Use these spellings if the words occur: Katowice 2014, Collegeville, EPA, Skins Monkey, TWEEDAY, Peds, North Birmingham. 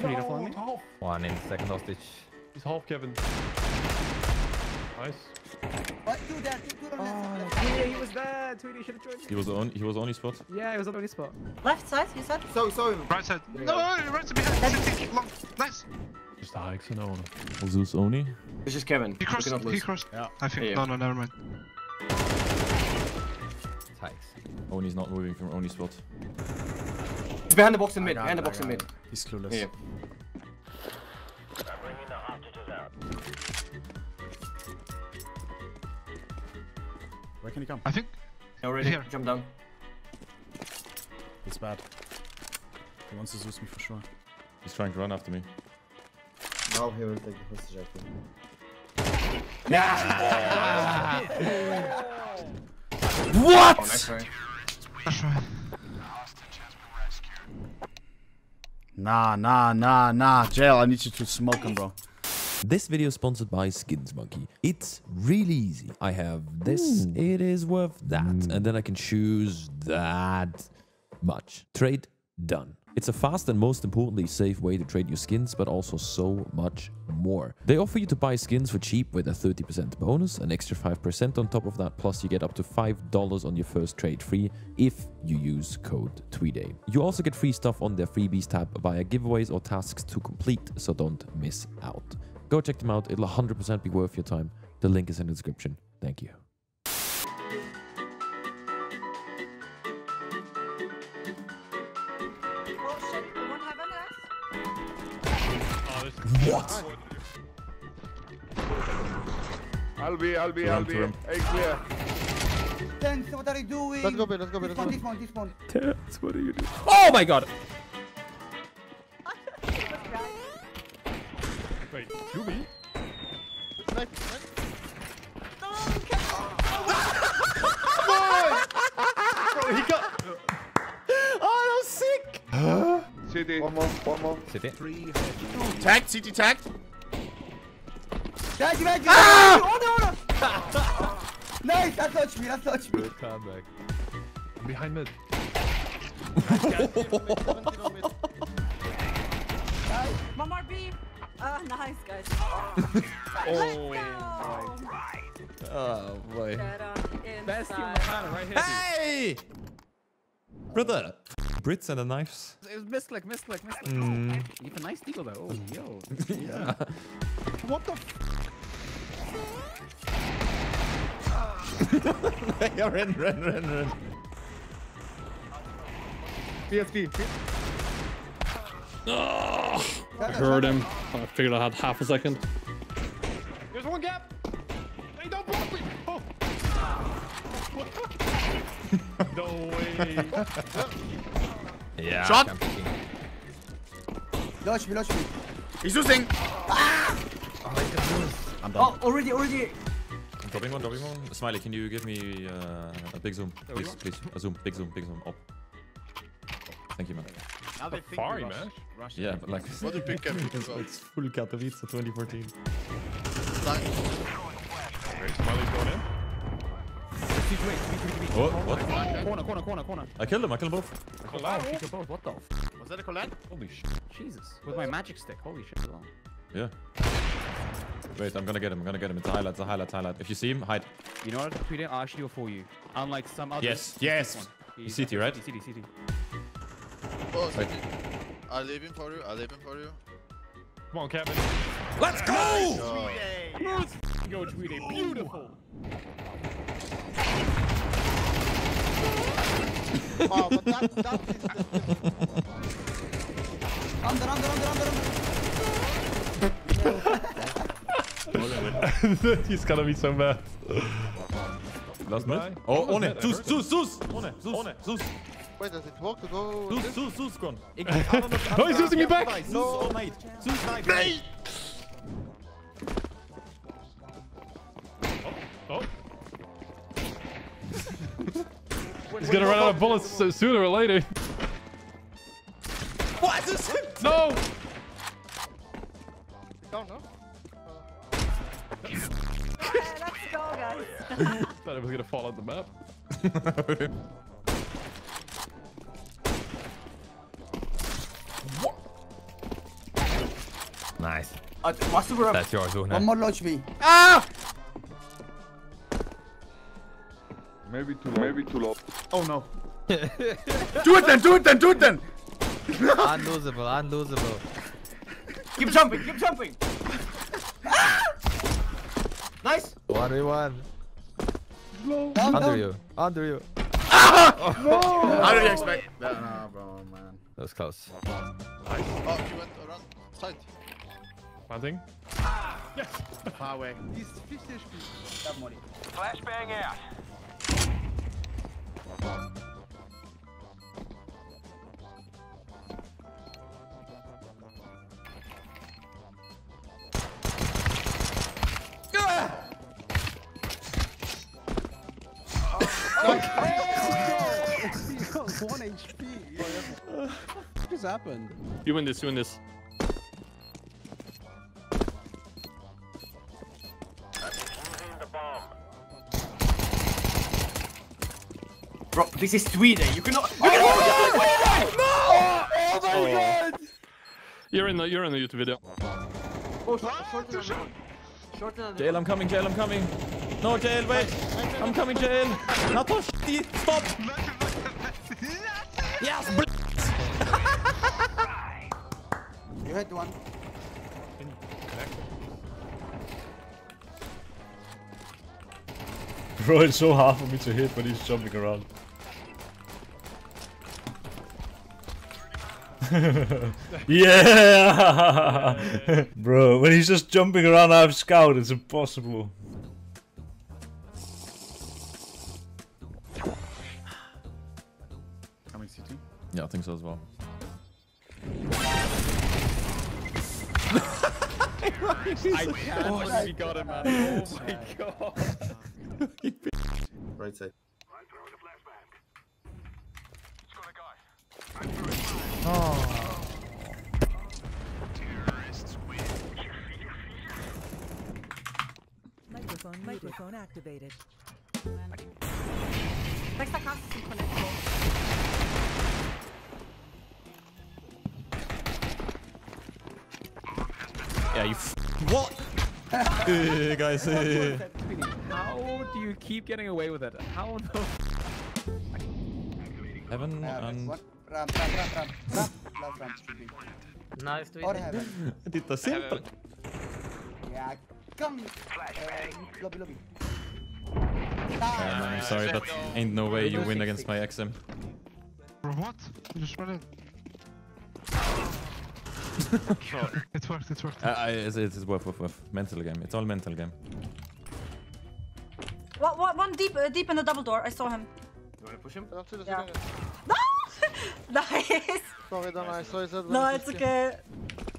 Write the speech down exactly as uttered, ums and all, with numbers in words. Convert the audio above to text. Can you go for me? One in second hostage. He's half, Kevin. Nice. What? Do that. Do that. Oh, yeah, he was there. Tweedy should have joined. He was on. He was on his spot. Yeah, he was on his spot. Left side. You said. So so. Right side. No, no, right side behind. Long. Nice. Just Alex and Owen. Was this only? It's just Kevin. He crossed. He crossed. Yeah. I think. Yeah, yeah. No, no, never mind. Alex. Oni's not moving from Oni's spot. He's behind the box in mid. Behind the box in mid. He's clueless. Yeah. Where can he come? I think. Already here. Jump down. It's bad. He wants to Zeus me for sure. He's trying to run after me. Now he will take the hostage, I think. Nah! What? Oh, nice try. Nice try. Nah, nah, nah, nah. Jail, I need you to smoke him, bro. This video is sponsored by Skins Monkey. It's really easy. I have this, Ooh. It is worth that, mm. and then I can choose that much. Trade done. It's a fast and most importantly safe way to trade your skins, but also so much more. They offer you to buy skins for cheap with a thirty percent bonus, an extra five percent on top of that, plus you get up to five dollars on your first trade free if you use code TWEEDAY. You also get free stuff on their freebies tab via giveaways or tasks to complete, so don't miss out. Go check them out, it'll one hundred percent be worth your time. The link is in the description. Thank you. What? I'll be, I'll be, I'll be. Hey, clear. Thanks, what are you doing? Let's go, babe, let's go, babe, let's go. This one, this one, this one. That's what are you doing? Oh my god! Wait, you me? Snipe, snipe. No, come on! Bro, he got... Oh, that was sick! Huh? C T. One more, one more. C T. Three. Tagged, C T tagged. Tag, tag, ah! tag. Nice, that touched me, that touched me. Good comeback. I'm behind mid. One more B. Uh, nice, guys. Oh, let's go. Right. Oh, boy. Best team right here. Hey! Brother. Brits and the knives. It was misclick, misclick, misclick. Mm. Oh, even nice deal, though. Oh, yo. Yeah. What the f? Yeah, run, run, run, run. P S P. Oh, I heard him. I figured I had half a second. There's one gap. They don't block me. Oh. No way. Yeah. Shot. Launch me, launch me. He's losing. Ah! Oh, I'm done. Oh, already, already. I'm dropping one, dropping one. Smiley, can you give me uh, a big zoom? Please, please. A zoom, big zoom, big zoom. Up. Thank you, man. Now they think far, man. Rush, yeah, but like what a big Katowice. It's, it's full Katowice twenty fourteen. Like, wait, Smiley's going in. Oh, what? Oh, corner, corner, corner, corner. I killed him. I killed both. I collab. I killed both. What the? F was that a collab? Holy shit! Jesus, with my magic stick. Holy shit! Yeah. Wait, I'm gonna get him. I'm gonna get him. It's a highlight. It's a highlight. Highlight. If you see him, hide. You know what? Tweeday are actually for you. Unlike some others. Yes. Yes. You C T, right? C T, C T. Oh, wait. I'll leave him for you, I'll leave him for you. Come on, Kevin. Let's go! Oh. Let's go, Tweeday. Beautiful. Oh, but that, that is... Under, under, under, under, under. He's gonna be so mad. Last mid? Oh, One. Zeus, Zeus, Zeus! One, Zeus, Zeus. Wait, does it work to go? Zeus, Zeus, Zeus gone. No, he's using me back! Zeus all night. Zeus night. Mate! Oh, oh. He's gonna run out of bullets sooner or later. What is this? No! Don't know. Let's go, guys. Thought it was gonna fall off the map. What? Nice. Uh, master Bro. That's yours, One it? more launch me. Ah! Maybe too low. Maybe too low. Oh no. Do it then, do it then, do it then! Unlosable, unlosable. Keep jumping, keep jumping! Ah! Nice! one v one. No. Under you, under you. Ah! Oh. No! How did you expect that? No, bro, man. That was close. Nice. Oh, he went around side. Planting. Ah! Yes! Far away. He's fifty H P. That money. Flashbang out. one H P. What just happened? You win this, you win this. Bro, this is TWEEDAY. You cannot. You oh, cannot oh, TWEEDAY! No! Oh, oh my oh. god! You're in the you're in the YouTube video. Oh, short, short, short, short. Short Jail, I'm coming, Jail, I'm coming. No, Jail, wait. I'm coming, Jail. Not push. Stop. Yes, you had one. Bro, it's so hard for me to hit, but he's jumping around. Yeah! Bro, when he's just jumping around, I have scout, it's impossible. Yeah, I think so as well. I can't. We got him, man. Oh my god. Right side. Oh. Terrorists win. Microphone, microphone activated. Yeah, you f what? uh, guys, uh. How do you keep getting away with it? How the f Heaven and... Ram, ram, ram, ram, ram, ram, ram, ram. Nice to heaven. Did simple. Yeah, come. Uh, lobby, lobby. I'm sorry, but ain't no way you win against my X M. What? You just run it. It's worth, it's worth. Uh, it's, it's worth, worth, worth. Mental game. It's all mental game. What? What? One deep, uh, deep in the double door. I saw him. You wanna push him? Yeah. No! Nice. Sorry, Dana. I saw his head. No, it's okay.